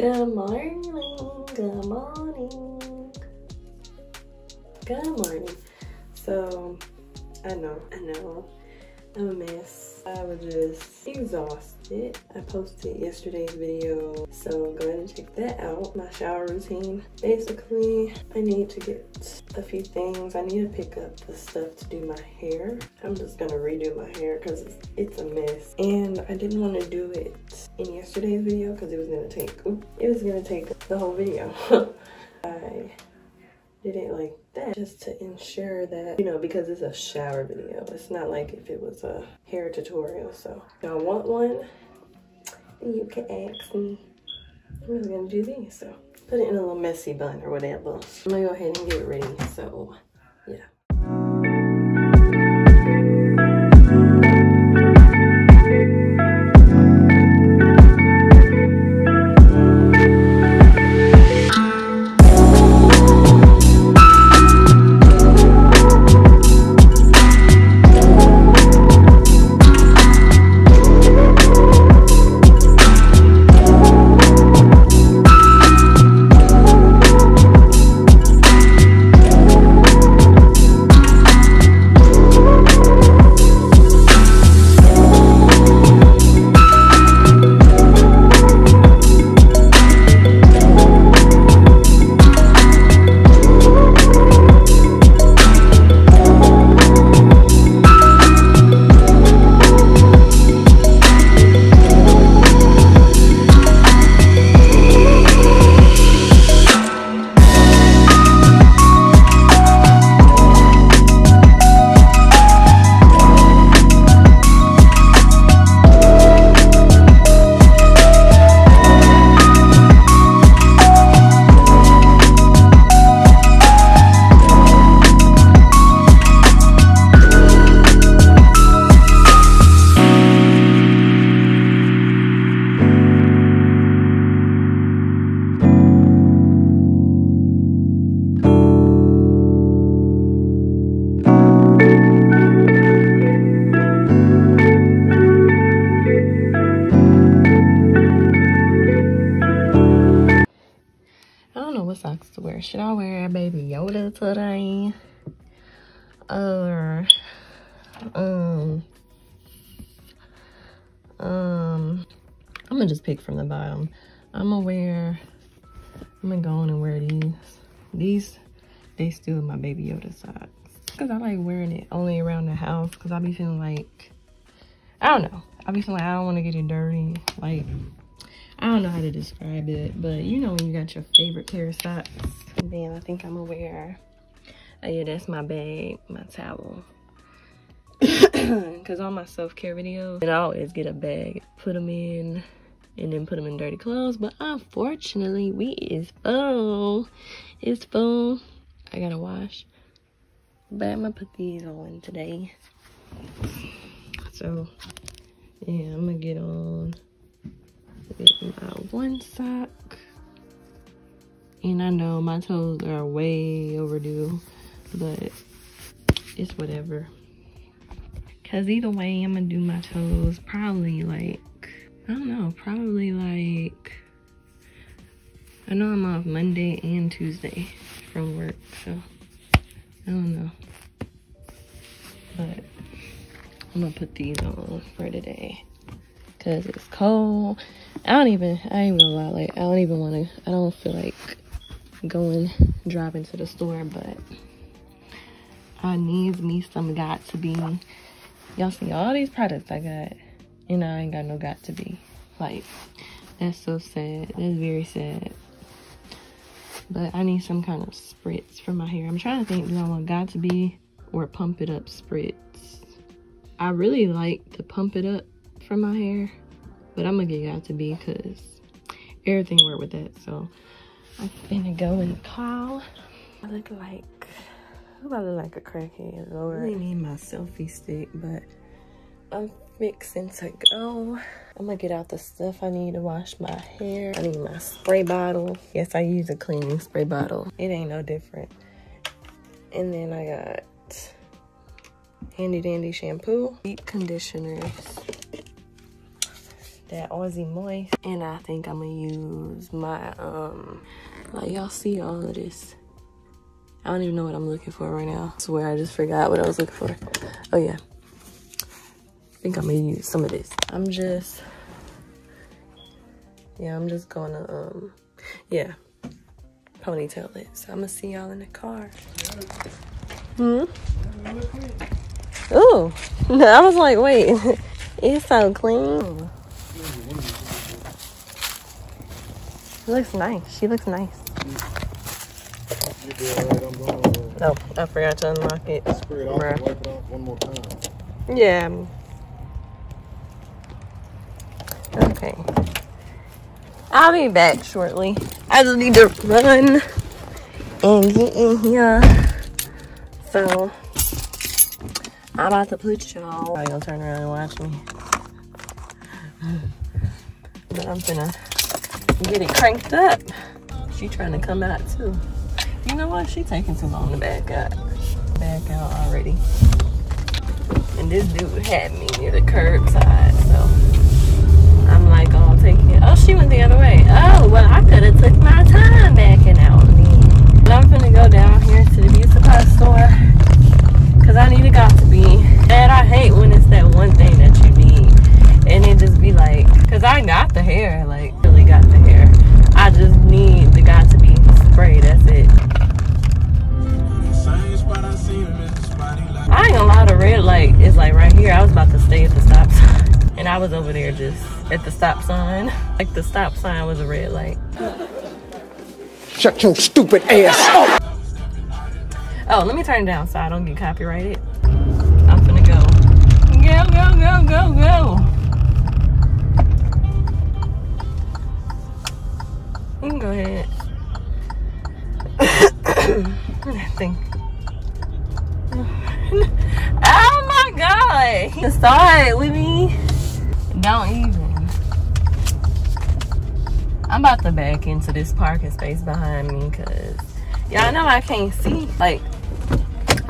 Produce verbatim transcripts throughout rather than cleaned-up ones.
Good morning, good morning, good morning. So, I know, I know, I'm a mess. I was just exhausted. I posted yesterday's video, so go ahead and check that out. My shower routine. Basically, I need to get a few things. I need to pick up the stuff to do my hair. I'm just gonna redo my hair because it's, it's a mess. And I didn't want to do it in yesterday's video because it was gonna take, it was gonna take the whole video. I did it like that just to ensure that, you know, because it's a shower video. It's not like if it was a hair tutorial. So y'all want one, you can ask me. I'm just gonna do these, so put it in a little messy bun or whatever. I'm gonna go ahead and get ready, so yeah. Socks to wear. Should I wear a Baby Yoda today? Or um um I'm gonna just pick from the bottom. I'm gonna wear I'm gonna go on and wear these. These they still my Baby Yoda socks because I like wearing it only around the house because I be feeling like I don't know. I be feeling like I don't want to get it dirty. Like I don't know how to describe it, but you know when you got your favorite pair of socks. And then I think I'm gonna wear, oh yeah, that's my bag, my towel. Cause all my self-care videos, and I always get a bag, put them in, and then put them in dirty clothes. But unfortunately, we is full. It's full. I gotta wash. But I'm gonna put these on today. So, yeah, I'm gonna get on. My one sock, and I know my toes are way overdue, but it's whatever, because either way I'm gonna do my toes probably like I don't know probably like I know I'm off Monday and Tuesday from work, so I don't know, but I'm gonna put these on for today because it's cold. I don't even, I ain't gonna lie, like, I don't even want to, I don't feel like going, driving to the store, but I need me some got to be. Y'all see all these products I got, and I ain't got no got to be. Like, that's so sad. That's very sad. But I need some kind of spritz for my hair. I'm trying to think, do I want got to be or Pump It Up spritz? I really like to Pump It Up for my hair. But I'm gonna get got to be because everything worked with that. So I'm gonna go and call. I look like, who I look like a crackhead, Lord. I really need my selfie stick, but I'm fixing to go. I'm gonna get out the stuff I need to wash my hair. I need my spray bottle. Yes, I use a cleaning spray bottle. It ain't no different. And then I got handy dandy shampoo, deep conditioners. that Aussie moist. And I think I'm gonna use my um like y'all see all of this. I don't even know what I'm looking for right now. I swear I just forgot what I was looking for. Oh yeah, I think I'm gonna use some of this. I'm just yeah I'm just gonna um yeah ponytail it. So I'm gonna see y'all in the car. Hmm. Oh, I was like, wait, it's so clean. She looks nice. She looks nice. No, I forgot to unlock it. Spray it off and wipe it off one more time. Yeah. Okay. I'll be back shortly. I just need to run and get in here. So I'm about to put y'all. Probably gonna turn around and watch me. But I'm gonna get it cranked up. She trying to come out too. You know what? She taking too long to back out. Back out already. And this dude had me near the curbside, so I'm like, oh, I'm taking it. Oh, she went the other way. Oh, well, I could have took my time backing out then. But I'm gonna go down here to the beauty supply store. Cause I need a got to be. And I hate when it's that one thing that you need and it just be like, cause I got the hair, like really got the hair. I just need the got to be spray, that's it. I ain't gonna lie, the red light is like right here. I was about to stay at the stop sign and I was over there just at the stop sign. Like the stop sign was a red light. Shut your stupid ass up. Oh, let me turn it down so I don't get copyrighted. I'm gonna go. Go, go, go, go, go. You can go ahead. That thing. Oh my God. He started with me. Don't even. I'm about to back into this parking space behind me because y'all know I can't see. Like,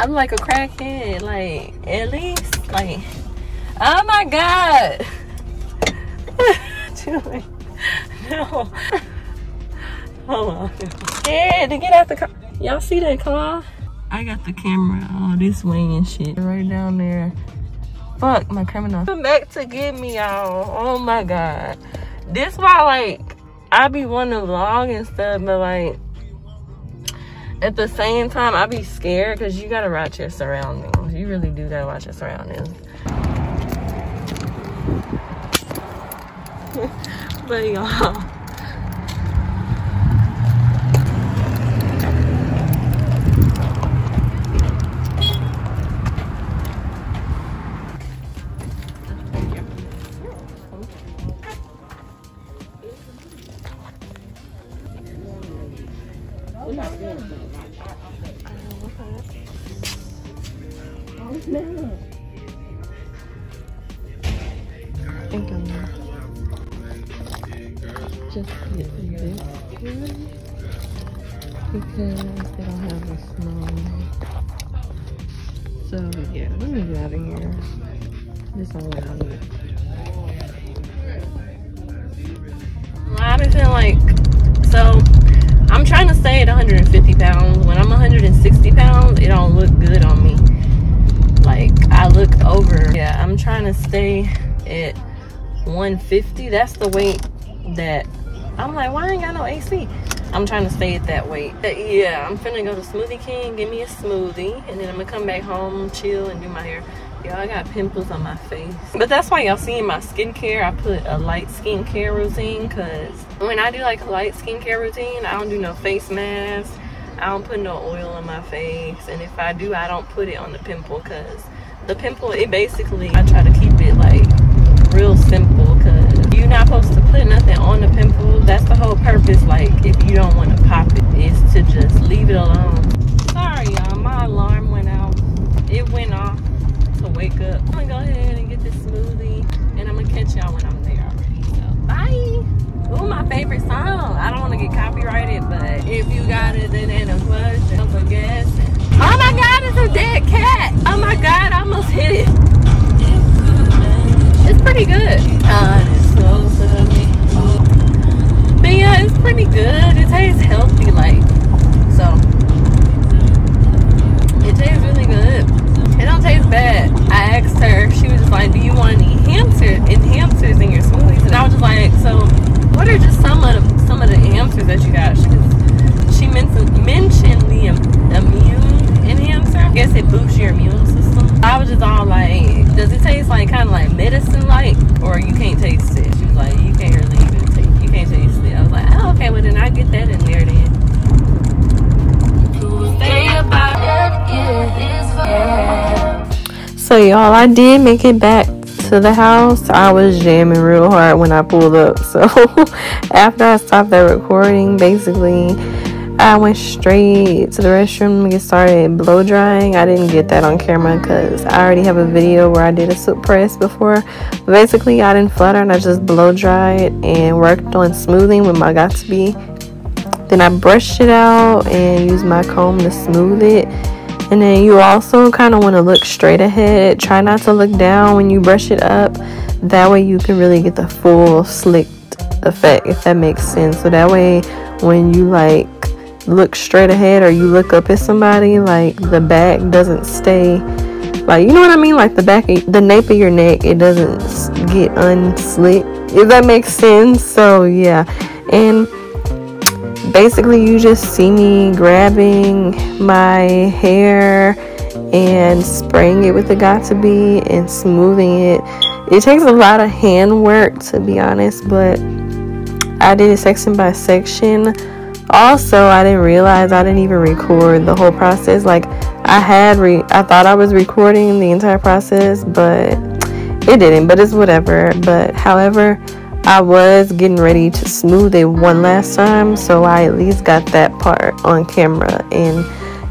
I'm like a crackhead, like, at least, like, oh my God. No. Hold on. Yeah, to get out the car. Y'all see that car? I got the camera all this way and shit. Right down there. Fuck, my criminal. Come back to get me, y'all. Oh my God. This why, like, I be wanting to vlog and stuff, but, like, at the same time, I be scared because you gotta watch your surroundings. You really do gotta watch your surroundings. But y'all, just get this one because they don't have a small. So yeah, let me get out of here. This all I need. Well, I've been feeling like, so I'm trying to stay at one hundred fifty pounds. When I'm one hundred sixty pounds, it don't look good on me. Like I look over. Yeah, I'm trying to stay at one fifty. That's the weight that I'm like, why I ain't got no A C? I'm trying to stay at that weight. But yeah, I'm finna go to Smoothie King, give me a smoothie, and then I'm gonna come back home, chill, and do my hair. Y'all, I got pimples on my face. But that's why y'all seeing my skincare. I put a light skincare routine, cause when I do like a light skincare routine, I don't do no face masks. I don't put no oil on my face. And if I do, I don't put it on the pimple, cause the pimple, it basically, I try to keep it like real simple, cause you're not supposed to put nothing on the pimple. That's the whole purpose. Like, if you don't want to pop it, is to just leave it alone. Sorry, y'all. My alarm went out. It went off to wake up. I'm gonna go ahead and get this smoothie, and I'm gonna catch y'all when I'm there already. So, bye. Ooh, my favorite song. I don't want to get copyrighted, but if you got it, then in a clutch, don't forget. Oh my God, it's a dead cat. Oh my God, I almost hit it. It's pretty good. Uh, So be good. It tastes healthy, like, so it tastes really good. It don't taste bad. I asked her, she was just like, do you want any hamsters and hamsters in your smoothies? And I was just like, so what are just some of the, some of the hamsters that you got? She, she mentioned mentioned the immune in hamster. I guess it boosts your immune system. I was just all like, does it taste like kind of like medicine, like, or you can't taste it? She was like, you can't really even taste, you can't taste it. I was like, oh, okay, well then I get that in there then. So y'all, I did make it back to the house. I was jamming real hard when I pulled up. So after I stopped that recording, basically I went straight to the restroom to get started blow drying. I didn't get that on camera because I already have a video where I did a soup press before. But basically I didn't flutter and I just blow dried and worked on smoothing with my got to b. Then I brushed it out and used my comb to smooth it. And then you also kind of want to look straight ahead. Try not to look down when you brush it up. That way you can really get the full slicked effect, if that makes sense. So that way when you like look straight ahead or you look up at somebody, like the back doesn't stay, like, you know what I mean, like the back, the nape of your neck, it doesn't get unslicked, if that makes sense. So yeah, and basically you just see me grabbing my hair and spraying it with the got to b and smoothing it. It takes a lot of hand work, to be honest, but I did it section by section. Also, I didn't realize I didn't even record the whole process. Like, I had re I thought I was recording the entire process, but it didn't, but it's whatever. But however, I was getting ready to smooth it one last time, so I at least got that part on camera. And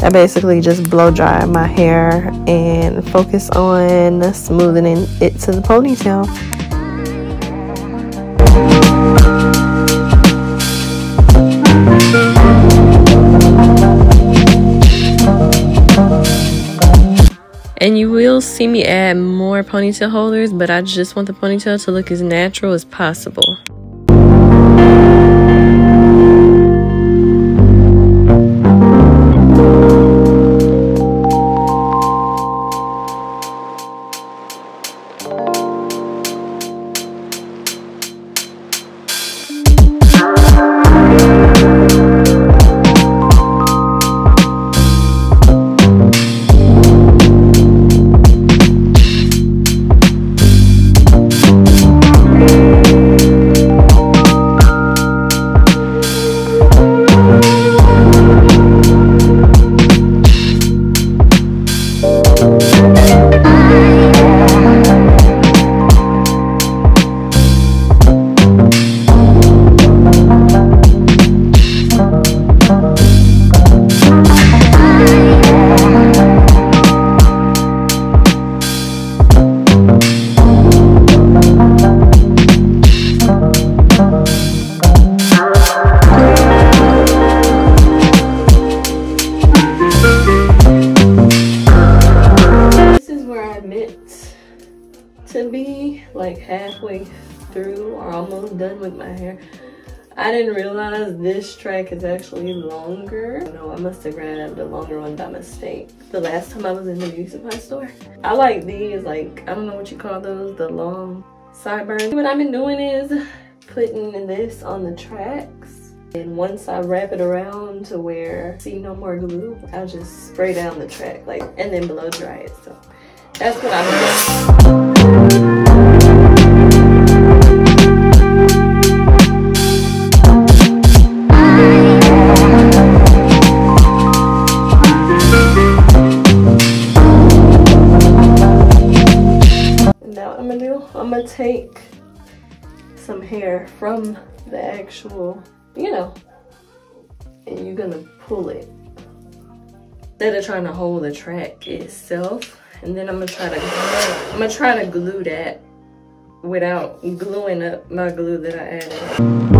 I basically just blow dry my hair and focus on smoothing it to the ponytail. And you will see me add more ponytail holders, but I just want the ponytail to look as natural as possible. Like halfway through or almost done with my hair. I didn't realize this track is actually longer. No, I must have grabbed the longer one by mistake. The last time I was in the beauty supply store, I like these, like, I don't know what you call those, the long sideburns. What I've been doing is putting this on the tracks, and once I wrap it around to where see no more glue, I'll just spray down the track, like, and then blow dry it. So that's what I'm doing. Take some hair from the actual, you know, and you're gonna pull it instead of trying to hold the track itself. And then I'm gonna try to I'm gonna try to glue that without gluing up my glue that I added.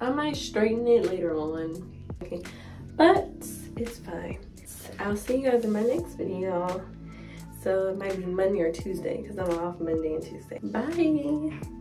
I might straighten it later on, okay, but it's fine. I'll see you guys in my next video. So it might be Monday or Tuesday because I'm off Monday and Tuesday. Bye.